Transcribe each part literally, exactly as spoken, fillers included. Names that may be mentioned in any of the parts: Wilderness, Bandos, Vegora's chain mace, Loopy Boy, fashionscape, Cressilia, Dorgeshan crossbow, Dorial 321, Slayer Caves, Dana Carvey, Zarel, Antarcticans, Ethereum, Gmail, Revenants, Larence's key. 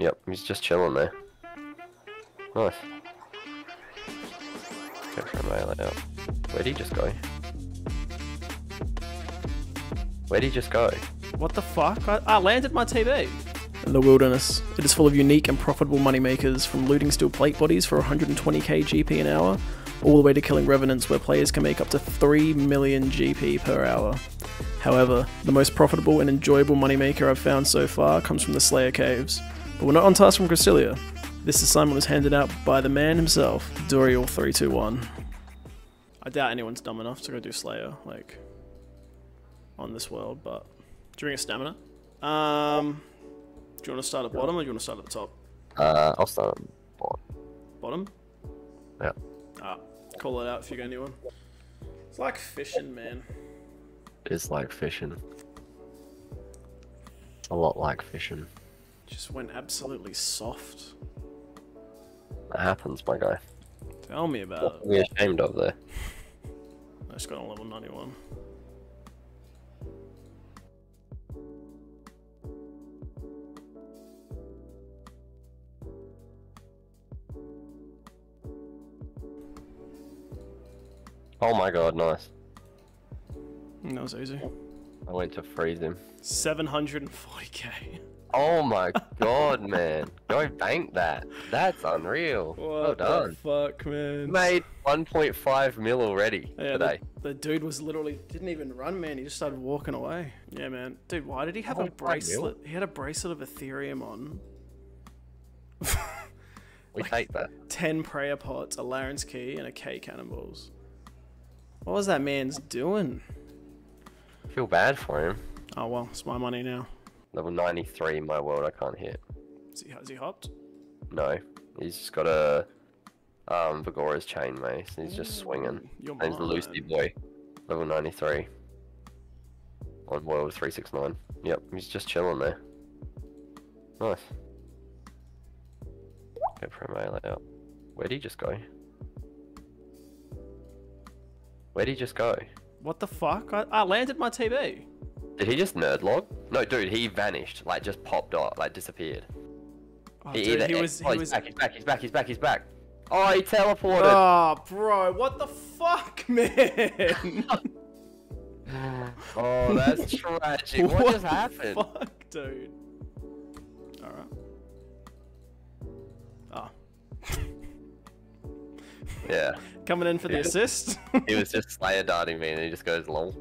Yep, he's just chilling there. Nice. Go for a melee out. Where'd he just go? Where'd he just go? What the fuck? I, I landed my T V! In the wilderness, it is full of unique and profitable moneymakers, from looting steel plate bodies for one hundred twenty K G P an hour, all the way to killing revenants where players can make up to three million G P per hour. However, the most profitable and enjoyable moneymaker I've found so far comes from the Slayer Caves. But we're not on task from Cressilia. This assignment was handed out by the man himself, Dorial three two one. I doubt anyone's dumb enough to go do Slayer, like, on this world, but... Do you bring a stamina? Um... Do you want to start at bottom or do you want to start at the top? Uh, I'll start at bottom. Bottom? Yeah. Ah, call it out if you go anyone. It's like fishing, man. It's like fishing. A lot like fishing. Just went absolutely soft. That happens, my guy. Tell me about it. What are you ashamed of there? I just got on level ninety-one. Oh my god, nice. That was easy. I went to freeze him. seven hundred forty K. Oh my god, man. Don't bank that. That's unreal. What well done. The fuck, man. Made one point five mil already yeah, today. The, the dude was literally, didn't even run, man. He just started walking away. Yeah, man. Dude, why did he have oh, a bracelet? He had a bracelet of Ethereum on. We like take that. ten prayer pots, a Larence's key, and a K cannonballs. What was that man's doing? I feel bad for him. Oh well, it's my money now. Level ninety-three in my world, I can't hit. Is he, has he hopped? No, he's just got a um, Vegora's chain mace. He's just swinging. Your name's the Loopy Boy. Level ninety-three. On world three sixty-nine. Yep, he's just chilling there. Nice. Go for a melee out. Where'd he just go? Where'd he just go? What the fuck? I, I landed my T V. Did he just nerd log? No, dude, he vanished. Like, just popped off. Like, disappeared. Oh, he, dude, he was... Oh, he he's was... back, he's back, he's back, he's back, he's back. Oh, he teleported. Oh, bro, what the fuck, man? Oh, that's tragic. What, what just happened? Fuck, dude. Alright. Oh. Yeah. Coming in for the assist. He was just Slayer darting me and he just goes long.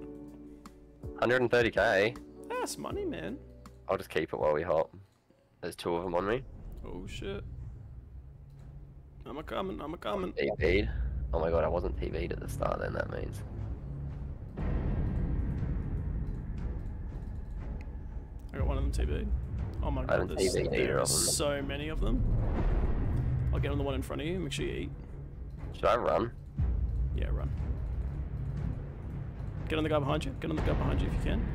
one hundred thirty K. That's money, man. I'll just keep it while we hop. There's two of them on me. Oh shit. I'm a coming, I'm a coming. T V'd. Oh my god, I wasn't T V'd at the start then, that means. I got one of them T V'd. Oh my god, there's, there's so many of them. I'll get on the one in front of you, make sure you eat. Should I run? Yeah, run. Get on the guy behind you. Get on the guy behind you if you can.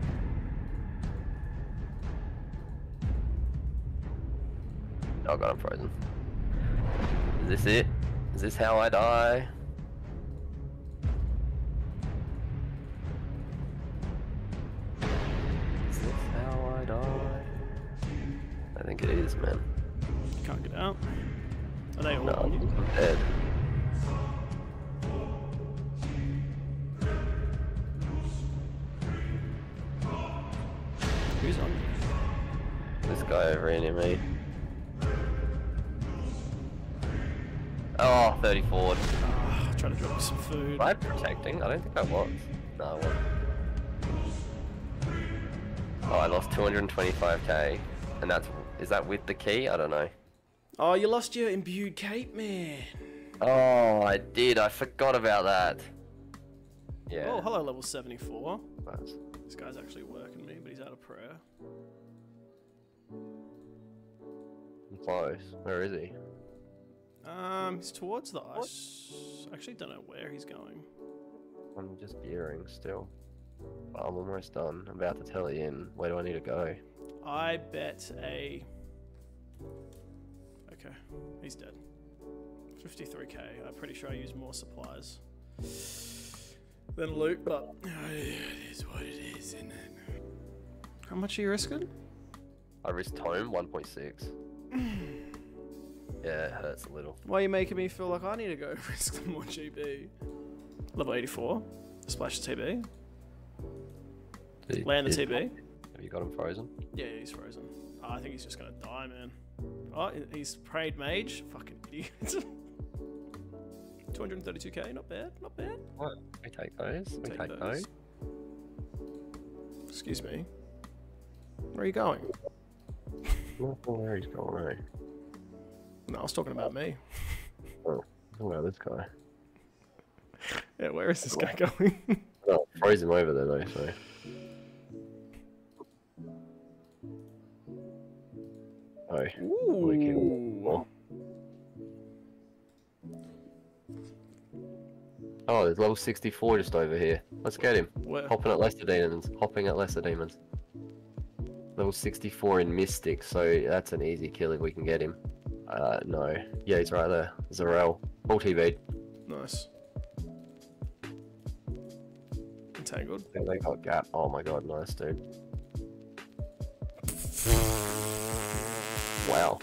Oh god, I'm frozen. Is this it? Is this how I die? Is this how I die? I think it is, man. Can't get out. Are they all on you? No, I'm dead. Who's on? This guy over in me. Oh, thirty-four. Oh, trying to drop some food. Am I protecting? I don't think I was. No, I wasn't. Oh, I lost two hundred twenty-five K. And that's... Is that with the key? I don't know. Oh, you lost your imbued cape, man. Oh, I did. I forgot about that. Yeah. Oh, hello, level seventy-four. Nice. This guy's actually working me, but he's out of prayer. I'm close. Where is he? Um, he's towards the ice. What? Actually, don't know where he's going. I'm just gearing still. I'm almost done. I'm about to tell you in. Where do I need to go? I bet a... Okay, he's dead. fifty-three K. I'm pretty sure I used more supplies than loot, but it is what it is, isn't it? How much are you risking? I risked home one point six. Yeah, it hurts a little. Why are you making me feel like I need to go risk some more G B? Level eighty-four. Splash the T B. Land the T B. Have you got him frozen? Yeah, he's frozen. Oh, I think he's just gonna die, man. Oh, he's prayed mage. Fucking idiot. two hundred thirty-two K, not bad, not bad. What? We take those. We take, take those. those. Excuse me. Where are you going? Not where he's going, eh? No, I was talking about me. Oh, where this guy? Yeah, where is this guy going? No, froze him over there though, so. Oh, we can... oh. Oh, there's level sixty-four just over here. Let's get him. Where? Hopping at lesser demons. Hopping at lesser demons. Level sixty-four in Mystic, so that's an easy kill if we can get him. Uh, no. Yeah, he's right there. Zarel. All T B'd. Nice. Entangled. Yeah, they got gap. Oh my god, nice, dude. Wow.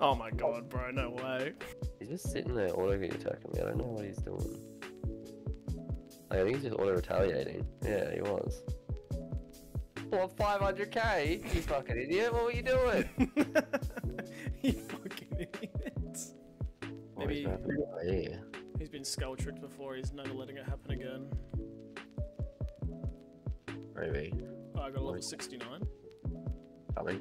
Oh my god, bro, no way. He's just sitting there auto-attacking me. I don't know what he's doing. Like, I think he's just auto-retaliating. Yeah, he was. Well, five hundred K? You fucking idiot, what were you doing? You fucking idiot. What Maybe he, he's been skull tricked before, he's never letting it happen again. Maybe. Oh, I got a level sixty-nine. Coming.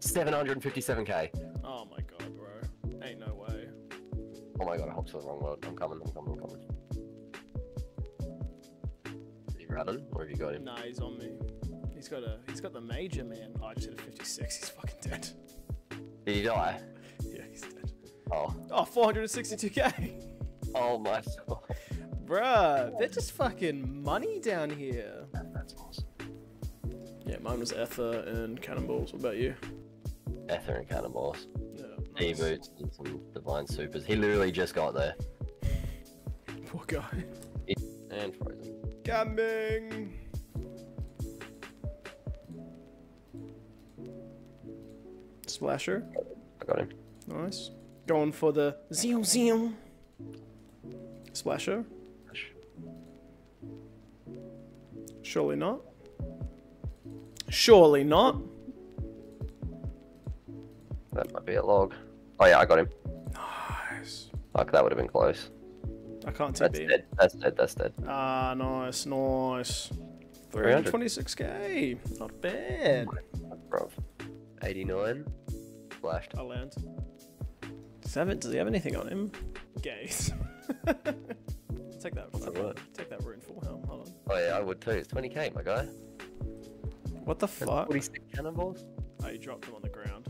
seven hundred fifty-seven K. Oh my god, bro. Ain't no way. Oh my god, I hopped to the wrong world. I'm coming, I'm coming, I'm coming. Are you running, or have you got him? Nah, he's on me. He's got a. He's got the major, man. Oh, I just hit a fifty-six. He's fucking dead. Did he die? Yeah, he's dead. Oh. Oh, four hundred sixty-two K. Oh my god. Bruh, they're just fucking money down here. That's awesome. Yeah, mine was Ether and Cannonballs. What about you? Ether and Cannonballs. Yeah, nice. E-boots and some Divine Supers. He literally just got there. Poor guy. And frozen. Coming! Splasher. I got him. Nice. Going for the zeal zeal. Splasher. Surely not. Surely not. That might be a log. Oh yeah, I got him. Nice. Fuck, that would have been close. I can't T B him. That's dead, that's dead. Ah, nice, nice. three hundred twenty-six K. Not bad. Bro. eighty-nine. Flashed. I land. Seven, does he have anything on him? Gaze. Take that. What's that word? Take that rune for helm. Hold on. Oh yeah, I would too. It's twenty K, my guy. What the fuck? forty-six cannonballs? Oh, you dropped them on the ground.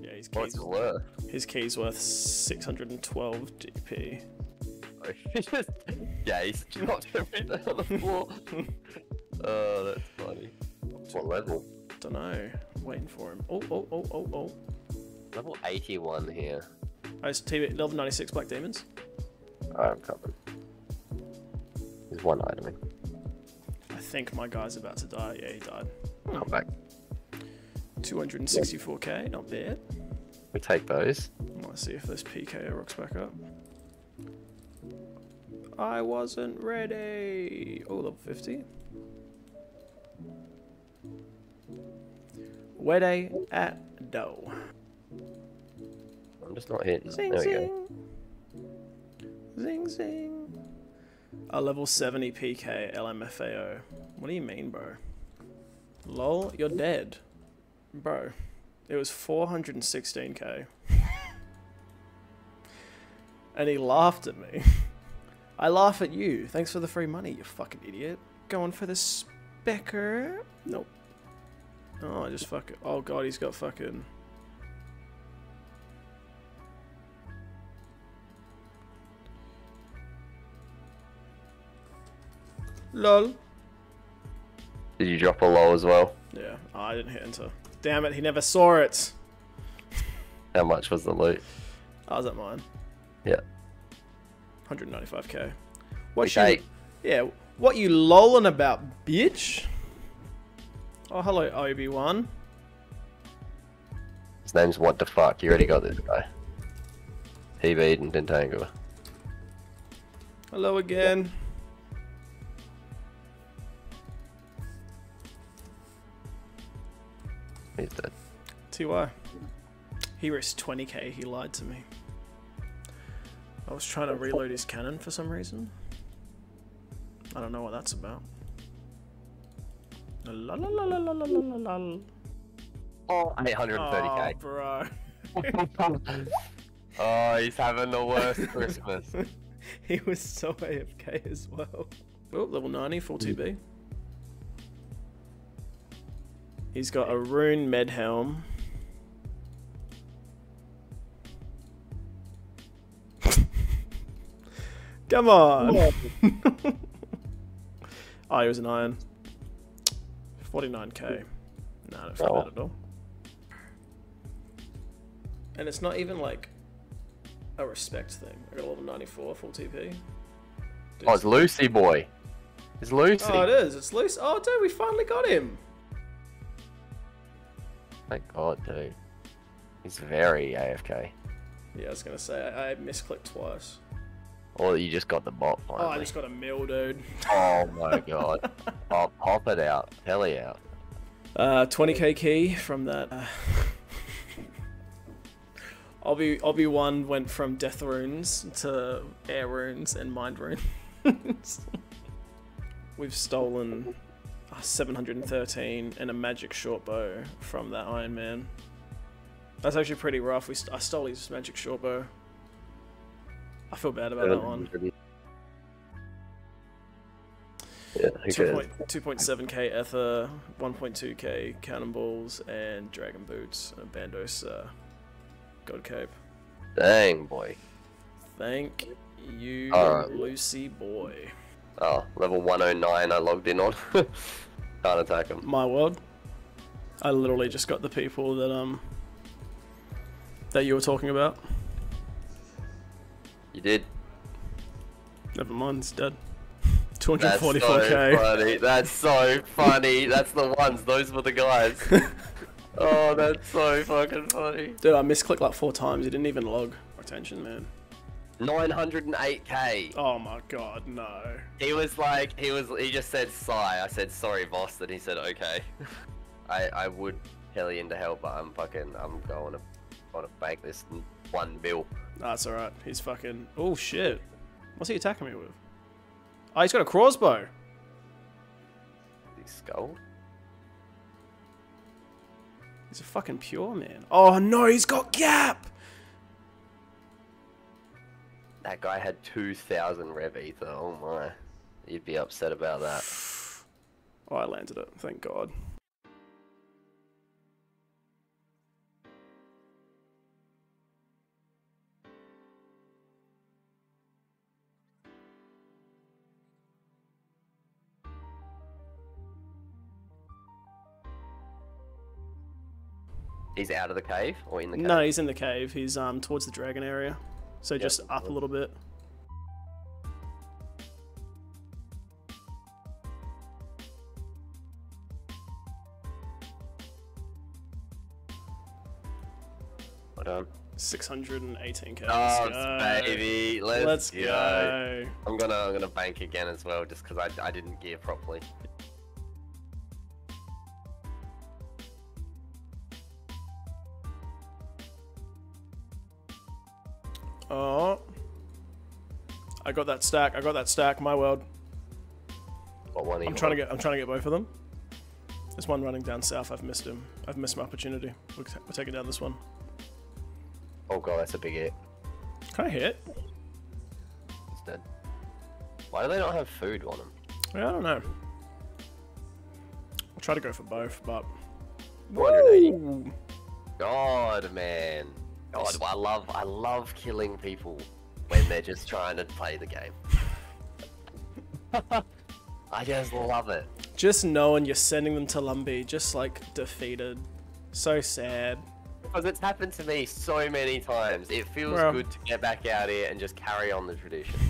Yeah, his keys. What's it worth? His key's worth six hundred twelve D P. Oh, he just... Yeah, he's dropped everything on the floor. Oh, that's funny. What level? I don't know. I'm waiting for him. Oh, oh, oh, oh, oh. Level eighty-one here. Oh, it's T B. Level ninety-six Black Demons. Alright, I'm covered. There's one item in. I think my guy's about to die. Yeah, he died. I'm back. two hundred sixty-four K, not bad. We take those. Let's see if this P K O rocks back up. I wasn't ready. Oh, level fifty. Ready at dough. I'm just not hitting. Zing, there we go. Zing, zing. A level seventy P K L M F A O. What do you mean, bro? Lol, you're dead. Bro, it was four hundred sixteen K. And he laughed at me. I laugh at you. Thanks for the free money, you fucking idiot. Going for the specker. Nope. Oh, I just fuck it. Oh god, he's got fucking... Lol. Did you drop a lol as well? Yeah, oh, I didn't hit enter. Damn it, he never saw it. How much was the loot? Oh, was that mine? Yeah. one hundred ninety-five K. What you? Yeah, what you lolling about, bitch? Oh, hello, Obi-Wan. His name's what the fuck. You already got this guy. He beat and Dentangler. Hello again. He's dead. T Y. He risked twenty K. He lied to me. I was trying to reload his cannon for some reason. I don't know what that's about. La la la la la la la la. Oh, eight hundred thirty K. Oh, bro. Oh, he's having the worst Christmas. He was so A F K as well. Oh, level ninety, four two B. He's got a rune med helm. Come on! Oh, he was an iron. forty-nine K. Nah, I don't feel bad at all. And it's not even like a respect thing. I got a level ninety-four, full T P. Dude, oh, it's Lucy boy. It's Lucy. Oh, it is. It's Lucy. Oh, dude, we finally got him. Thank God, dude. He's very A F K. Yeah, I was going to say, I, I misclicked twice. Or you just got the bot finally. Oh, I just got a mill, dude. Oh my God. Oh, pop it out. Heli out. Uh, twenty K key from that. Uh, Obi Obi-Wan went from death runes to air runes and mind runes. We've stolen seven hundred thirteen and a magic short bow from that Iron Man. That's actually pretty rough. We st I stole his magic short bow. I feel bad about that one. Yeah, two point seven K Ether, one point two K Cannonballs, and Dragon Boots, and a Bandos uh, God Cape. Dang, boy. Thank you, uh, Lucy boy. Oh, level one oh nine I logged in on. Can't attack him. My world. I literally just got the people that, um, that you were talking about. You did. Never mind, it's dead. two hundred forty-four K. That's so funny. That's so funny. That's the ones. Those were the guys. Oh, that's so fucking funny. Dude, I misclicked like four times. It didn't even log. Attention, man. nine hundred eight K. Oh my God, no. He was like, he was. He just said, sigh. I said, sorry, boss. And he said, okay. I, I would hell into hell, but I'm fucking, I'm going to, going to bank this in one bill. That's nah, alright. He's fucking. Oh shit. What's he attacking me with? Oh, he's got a crossbow. He's skull. He's a fucking pure man. Oh no, he's got gap! That guy had two thousand rev ether. Oh my. You'd be upset about that. Oh, I landed it. Thank God. He's out of the cave or in the cave? No, he's in the cave. He's um towards the dragon area. So yep. Just up a little bit. Hold on. six hundred eighteen K. Oh, baby. Let's, Let's go. go. I'm gonna I'm gonna bank again as well just because I I didn't gear properly. Oh, I got that stack. I got that stack. My world. What one? I'm trying to get. I'm trying to get both of them. There's one running down south. I've missed him. I've missed my opportunity. We're, we're taking down this one. Oh God, that's a big hit. Can I hit? It's dead. Why do they not have food on them? Yeah, I don't know. I'll try to go for both, but. one eighty. God, man. God, I love, I love killing people when they're just trying to play the game. I just love it. Just knowing you're sending them to Lumbee, just like defeated. So sad. Because it's happened to me so many times. It feels Bro. good to get back out here and just carry on the tradition.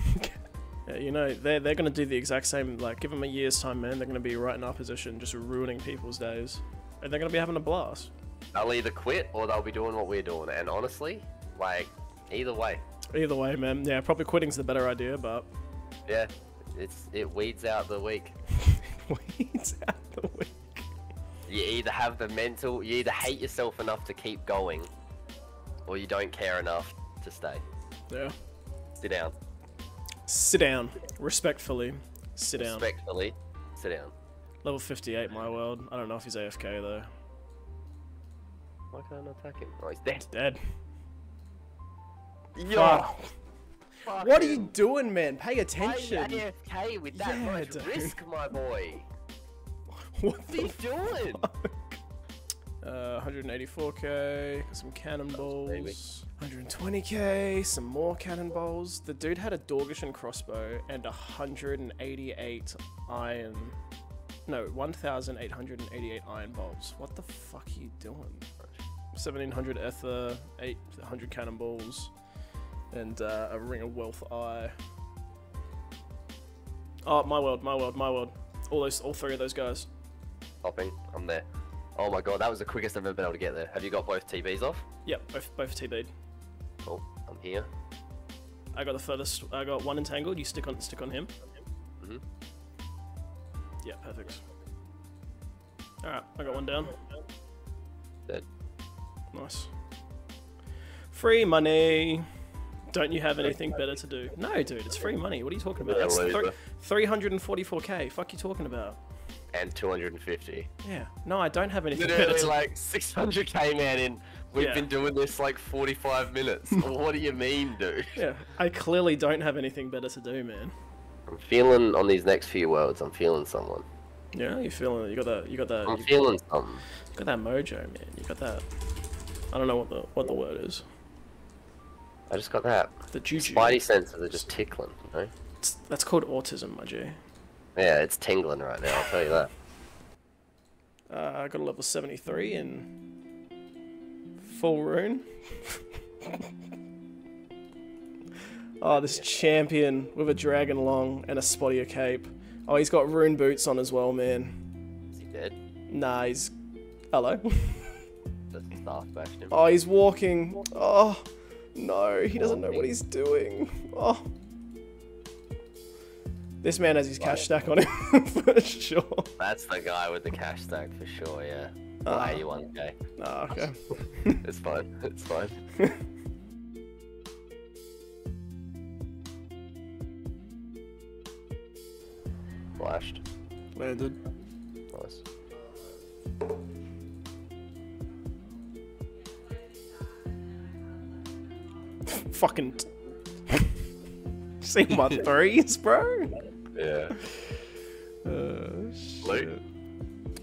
Yeah, you know, they're, they're going to do the exact same, like, give them a year's time, man. They're going to be right in our position, just ruining people's days. And they're going to be having a blast. They'll either quit or they'll be doing what we're doing. And honestly, like, either way. Either way, man. Yeah, probably quitting's the better idea, but... Yeah, it's it weeds out the weak. Weeds out the weak. You either have the mental, you either hate yourself enough to keep going, or you don't care enough to stay. Yeah. Sit down. Sit down. Respectfully. Sit down. Respectfully. Sit down. Level fifty-eight, my world. I don't know if he's A F K, though. Why can't I not attack him? Oh, he's dead. He's dead. Yo! Fuck. Fuck what him. Are you doing, man? Pay attention. Play A F K with that yeah, much dude. Risk, my boy. What's he doing? Uh, one eighty-four K, some cannonballs, one twenty K, some more cannonballs. The dude had a Dorgeshan crossbow and one hundred eighty-eight iron, no, one thousand eight hundred eighty-eight iron bolts. What the fuck are you doing? seventeen hundred ether, eight hundred cannonballs, and uh, a ring of wealth eye. Oh, my world, my world, my world. All those, all three of those guys. Hopping, I'm there. Oh my god, that was the quickest I've ever been able to get there. Have you got both T Bs off? Yep, both, both T B'd. Cool, I'm here. I got the furthest, I got one entangled, you stick on stick on him. Mm-hmm. Yeah, perfect. Alright, I got one down. Dead. Nice. Free money! Don't you have anything better to do? No, dude, it's free money. What are you talking about? That's three hundred forty-four K, fuck you talking about? And two hundred fifty. Yeah. No, I don't have anything literally better to... like six hundred K, man, in we've yeah. been doing this like forty-five minutes. What do you mean, dude? Yeah. I clearly don't have anything better to do, man. I'm feeling on these next few worlds, I'm feeling someone. Yeah, you're feeling you got that you got that I'm feeling got, something. You got that mojo, man. You got that I don't know what the what the word is. I just got that. The juju. Spidey senses are just tickling, you know? It's, that's called autism, my G. Yeah, it's tingling right now, I'll tell you that. Uh, I got a level seventy-three in full rune. Oh, this champion with a dragon long and a spottier cape. Oh, he's got rune boots on as well, man. Is he dead? Nah, he's... Hello? Oh, he's walking. Oh, no, he doesn't know what he's doing. Oh. This man has his cash stack on him, for sure. That's the guy with the cash stack, for sure, yeah. Uh, Why are you one guy? Ah, okay. It's fine, it's fine. Flashed. Landed. Nice. Fucking... See my threes, bro? Yeah. Uh, shit.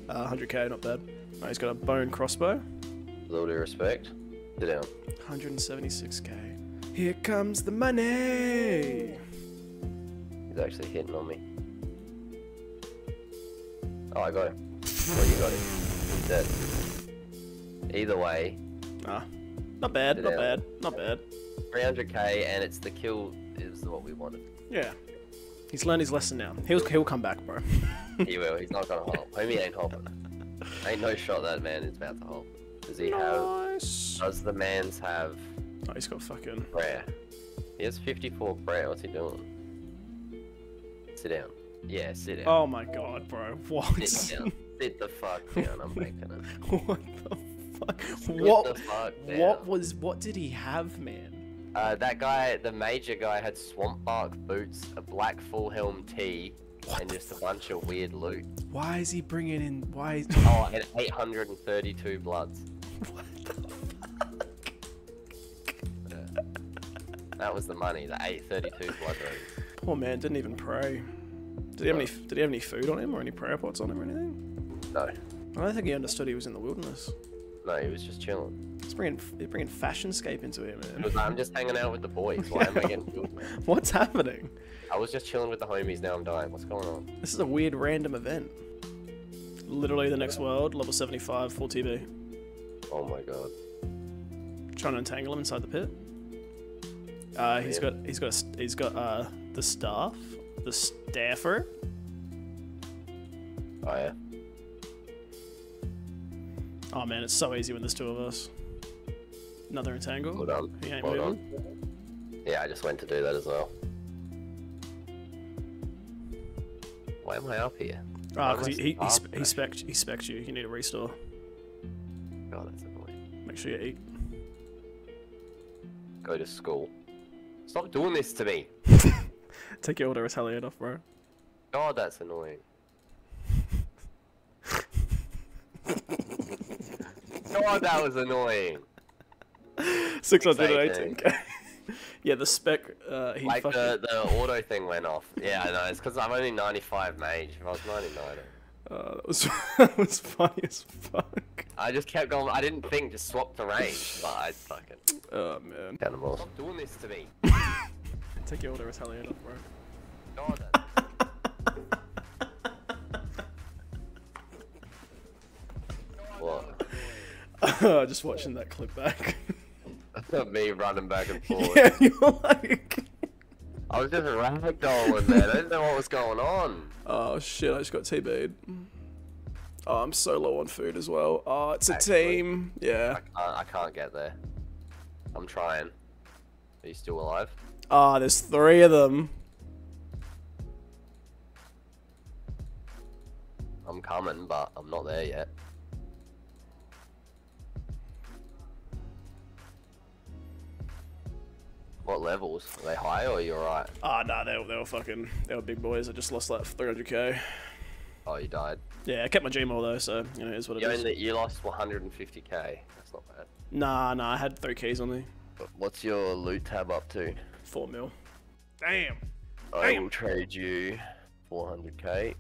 Uh, one hundred K, not bad. Oh, he's got a bone crossbow. With all due respect. Sit down. one seventy-six K. Here comes the money! He's actually hitting on me. Oh, I got him. Oh, you got him. He's dead. Either way. Ah. Not bad, not down. bad, not bad. three hundred K, and it's the kill... is what we wanted. Yeah. He's learned his lesson now. He'll, he'll come back, bro. He will. He's not gonna hop. Homie ain't hopping. Ain't no shot that man is about to hop. Does he nice. have... Does the man's have... Oh, he's got fucking... Prayer. He has fifty-four prayer. What's he doing? Sit down. Yeah, sit down. Oh my god, bro. What? Sit down. Sit the fuck down. I'm making it. What the fuck? Sit what, the fuck down. What was... What did he have, man? Uh, that guy, the major guy, had swamp bark boots, a black full helm tee, what and just a bunch of weird loot. Why is he bringing in? Why? Is... Oh, and eight hundred thirty-two bloods. What the fuck? Yeah. That was the money. The eight thirty-two blood rings. Poor man didn't even pray. Did he have any? Did he have any food on him or any prayer pots on him or anything? No. I don't think he understood he was in the wilderness. No, he was just chilling. He's bringing, he's bringing fashionscape into it, man. It was, I'm just hanging out with the boys. Why am I getting killed, man? What's happening? I was just chilling with the homies. Now I'm dying. What's going on? This is a weird random event. Literally the next world, level seventy-five, full T B. Oh my god. Trying to entangle him inside the pit. Uh, he's got, he's got, a, he's got uh, the staff, the staffer. Oh yeah. Oh man, it's so easy when there's two of us. Another entangle. Hold on. He ain't Hold on. Yeah, I just went to do that as well. Why am I up here? Ah, because he, he, he, spe he, spec'd, he spec'd you. You need a restore. Oh, that's annoying. Make sure you eat. Go to school. Stop doing this to me! Take your auto retaliate off, bro. God, that's annoying. God, that was annoying. six hundred eighteen K. Yeah, the spec. Uh, he like fucking... the the auto thing went off. Yeah, I know. It's because I'm only ninety-five mage. If I was ninety-nine. Uh, that was that was funny as fuck. I just kept going. I didn't think. Just swapped the range. But I fucking. Oh man. Animals. Stop doing this to me. Take your auto retaliate off, bro. God. What? Just watching that clip back. Not me running back and forth. Yeah, you're like... I was just ragdolling there. I didn't know what was going on. Oh shit, I just got T B'd. Oh, I'm so low on food as well. Oh, it's a Actually, team. Yeah. I can't, I can't get there. I'm trying. Are you still alive? Ah, oh, there's three of them. I'm coming, but I'm not there yet. What levels? Are they high or are you alright? Ah, oh, nah, they were, they were fucking, they were big boys. I just lost like three hundred K. Oh, you died? Yeah, I kept my Gmail though, so, you know, it is what it you is. Only, you lost one hundred fifty K. That's not bad. Nah, nah, I had three keys on me. What's your loot tab up to? Four mil. Damn! I Damn. will trade you four hundred K.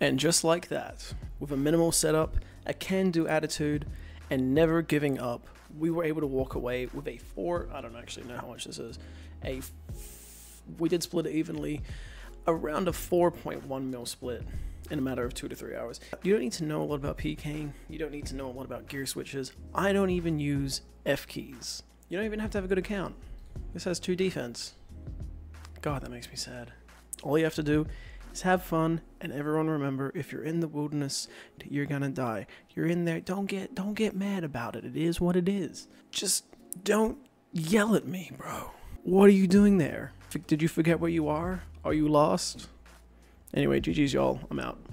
And just like that, with a minimal setup, a can-do attitude, and never giving up, we were able to walk away with a four, I don't actually know how much this is, a, f we did split it evenly, around a four point one mil split in a matter of two to three hours. You don't need to know a lot about PKing, you don't need to know a lot about gear switches, I don't even use F keys. You don't even have to have a good account. This has two defense. God, that makes me sad. All you have to do is have fun, and everyone remember, if you're in the wilderness, you're gonna die. You're in there, don't get don't get mad about it. It is what it is. Just don't yell at me, bro. What are you doing there? Did you forget where you are? Are you lost? Anyway, G G's y'all, I'm out.